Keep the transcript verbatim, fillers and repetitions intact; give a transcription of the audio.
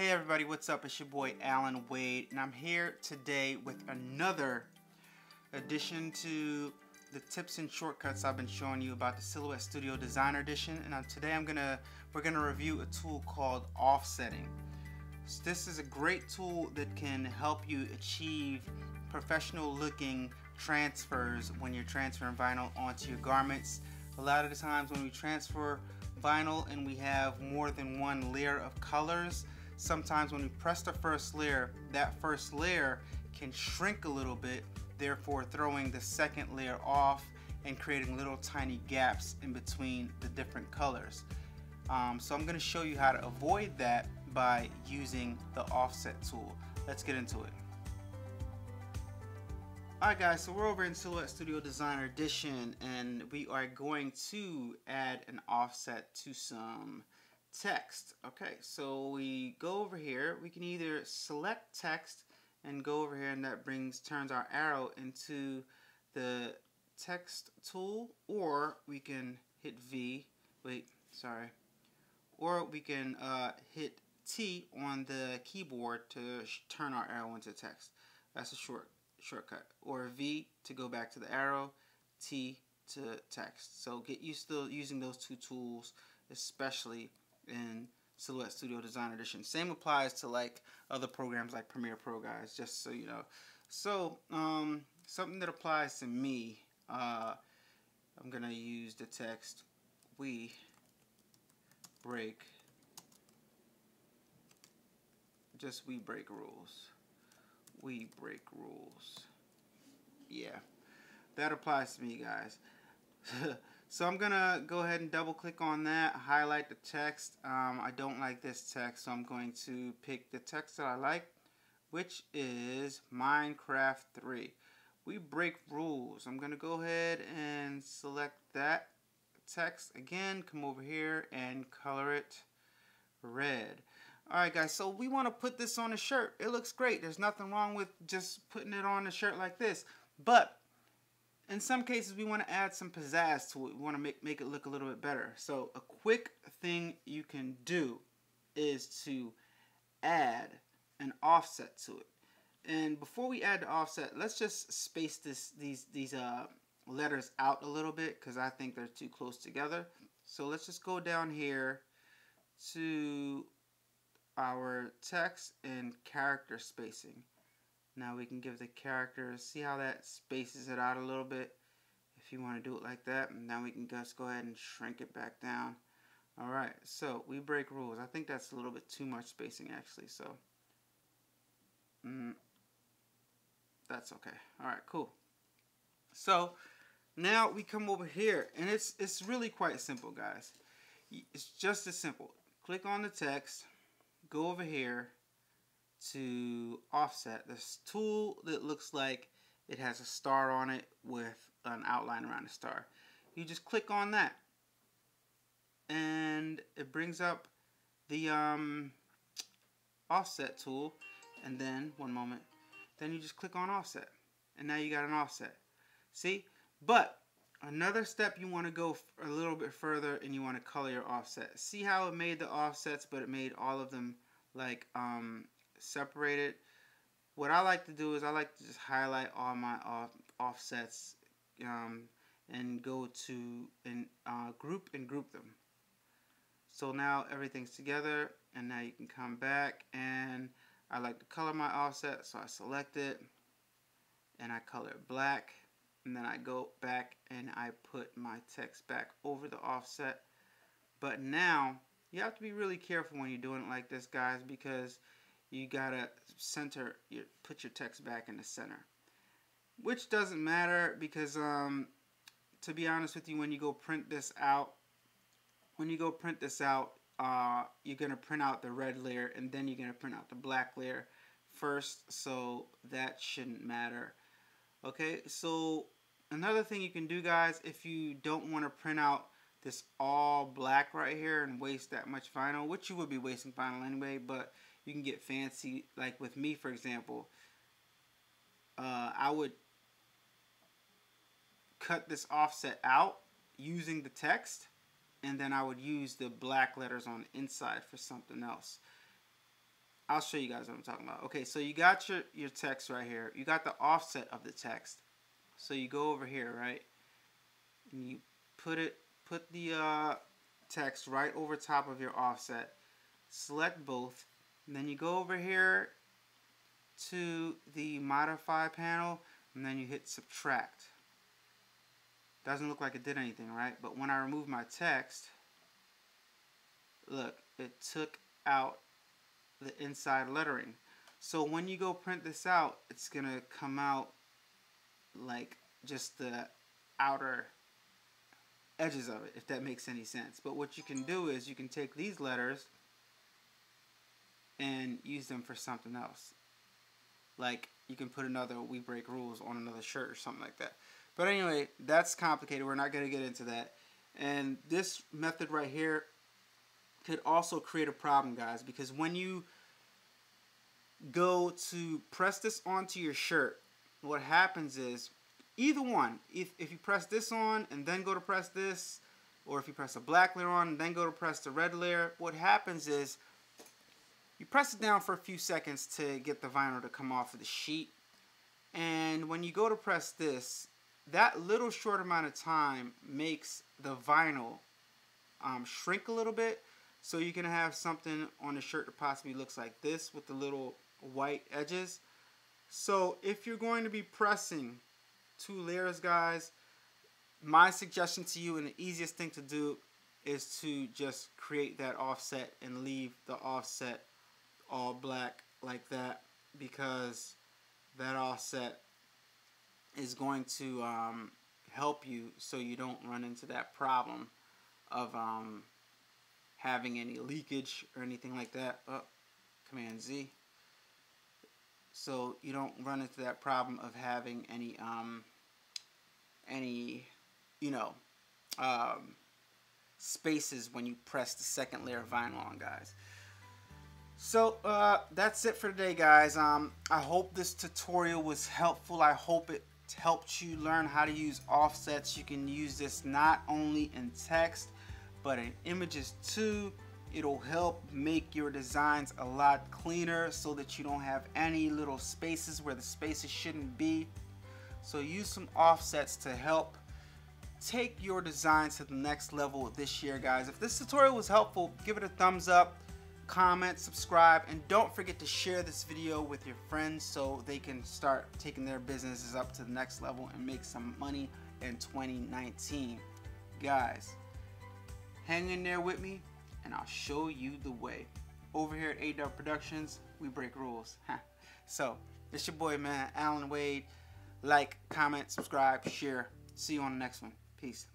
Hey everybody, what's up? It's your boy Alan Wade, and I'm here today with another addition to the tips and shortcuts I've been showing you about the Silhouette Studio Designer Edition. And today I'm gonna we're gonna review a tool called offsetting. So this is a great tool that can help you achieve professional looking transfers when you're transferring vinyl onto your garments. A lot of the times when we transfer vinyl and we have more than one layer of colors, sometimes when we press the first layer, that first layer can shrink a little bit, therefore throwing the second layer off and creating little tiny gaps in between the different colors. Um, so I'm going to show you how to avoid that by using the offset tool. Let's get into it. Alright guys, so we're over in Silhouette Studio Designer Edition, and we are going to add an offset to some text. Okay, so we go over here, we can either select text and go over here, and that brings turns our arrow into the text tool, or we can hit V, wait, sorry, or we can uh, hit T on the keyboard to sh turn our arrow into text. That's a short shortcut, or V to go back to the arrow, T to text. So get used to using those two tools, especially in Silhouette Studio Designer Edition. Same applies to like other programs like Premiere Pro, guys, just so you know. So um, something that applies to me, uh, I'm gonna use the text, we break, just we break rules. We break rules. Yeah, that applies to me, guys. So I'm gonna go ahead and double click on that, highlight the text. um, I don't like this text, so I'm going to pick the text that I like, which is Minecraft three, we break rules. I'm gonna go ahead and select that text again, come over here and color it red. Alright guys, so we want to put this on a shirt. It looks great. There's nothing wrong with just putting it on a shirt like this. But in some cases we want to add some pizzazz to it. We want to make, make it look a little bit better. So a quick thing you can do is to add an offset to it. And before we add the offset, let's just space this these, these uh, letters out a little bit, because I think they're too close together. So let's just go down here to our text and character spacing. Now we can give the characters, see how that spaces it out a little bit if you want to do it like that. And now we can just go ahead and shrink it back down. Alright, so we break rules. I think that's a little bit too much spacing actually, so mm, that's okay. Alright, cool. So now we come over here, and it's it's really quite simple, guys. It's just as simple. Click on the text, go over here to offset, this tool that looks like it has a star on it with an outline around the star. You just click on that and it brings up the um, offset tool, and then one moment then you just click on offset, and now you got an offset. See, but another step, you want to go a little bit further and you want to color your offset. See how it made the offsets, but it made all of them like um, separated. What I like to do is I like to just highlight all my off offsets um, and go to and uh, group and group them. So now everything's together, and now you can come back, and I like to color my offset, so I select it and I color it black. And then I go back and I put my text back over the offset. But now you have to be really careful when you're doing it like this, guys, because you gotta center, you put your text back in the center, which doesn't matter because um, to be honest with you, when you go print this out, when you go print this out, uh, you're gonna print out the red layer and then you're gonna print out the black layer first, so that shouldn't matter. Okay, so another thing you can do, guys, if you don't want to print out this all black right here and waste that much vinyl, which you would be wasting vinyl anyway, but you can get fancy. Like with me, for example, uh, I would cut this offset out using the text, and then I would use the black letters on the inside for something else. I'll show you guys what I'm talking about. Okay, so you got your, your text right here. You got the offset of the text. So you go over here, right? And you put it, put the uh, text right over top of your offset. Select both. And then you go over here to the modify panel, and then you hit subtract. Doesn't look like it did anything, right? But when I remove my text, look, it took out the inside lettering. So when you go print this out, it's gonna come out like just the outer edges of it, if that makes any sense. But what you can do is you can take these letters and use them for something else. Like you can put another "We Break Rules" on another shirt or something like that. But anyway, that's complicated. We're not going to get into that. And this method right here could also create a problem, guys, because when you go to press this onto your shirt, what happens is either one, if, if you press this on and then go to press this, or if you press a black layer on and then go to press the red layer, what happens is you press it down for a few seconds to get the vinyl to come off of the sheet. And when you go to press this, that little short amount of time makes the vinyl um, shrink a little bit. So you can have something on a shirt that possibly looks like this with the little white edges. So if you're going to be pressing two layers, guys, my suggestion to you and the easiest thing to do is to just create that offset and leave the offset all black like that, because that offset is going to um, help you so you don't run into that problem of um, having any leakage or anything like that. Oh, Command Z. So you don't run into that problem of having any, um, any, you know, um, spaces when you press the second layer of vinyl on, guys. So uh, that's it for today, guys. Um, I hope this tutorial was helpful. I hope it helped you learn how to use offsets. You can use this not only in text, but in images too. It'll help make your designs a lot cleaner so that you don't have any little spaces where the spaces shouldn't be. So use some offsets to help take your designs to the next level this year, guys. If this tutorial was helpful, give it a thumbs up, comment, subscribe, and don't forget to share this video with your friends so they can start taking their businesses up to the next level and make some money in twenty nineteen. Guys, hang in there with me, and I'll show you the way. Over here at A W Productions, we break rules. So, it's your boy, man, Alan Wade. Like, comment, subscribe, share. See you on the next one. Peace.